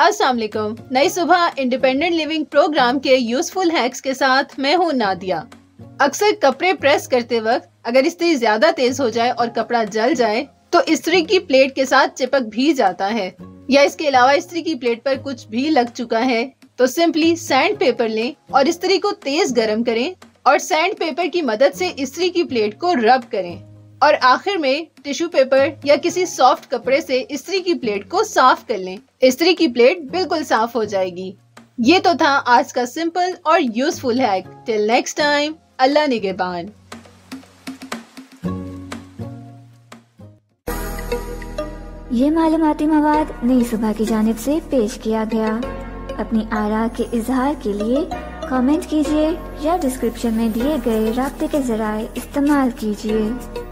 अस्सलाम वालेकुम। नई सुबह इंडिपेंडेंट लिविंग प्रोग्राम के यूजफुल हैक्स के साथ मैं हूँ नादिया। अक्सर कपड़े प्रेस करते वक्त अगर इस्त्री ज्यादा तेज हो जाए और कपड़ा जल जाए तो इस्त्री की प्लेट के साथ चिपक भी जाता है, या इसके अलावा इस्त्री की प्लेट पर कुछ भी लग चुका है तो सिंपली सैंड पेपर लें और इस्त्री को तेज गर्म करें और सैंड पेपर की मदद से इस्त्री की प्लेट को रब करें और आखिर में टिश्यू पेपर या किसी सॉफ्ट कपड़े से इस्त्री की प्लेट को साफ कर लें। इस्त्री की प्लेट बिल्कुल साफ हो जाएगी। ये तो था आज का सिंपल और useful hack. Till next time, अल्लाह निगहबान। ये मालूमाती मवाद नई सुबह की जानिब से पेश किया गया। अपनी आरा के इजहार के लिए कमेंट कीजिए या डिस्क्रिप्शन में दिए गए राब्ते के जराए इस्तेमाल कीजिए।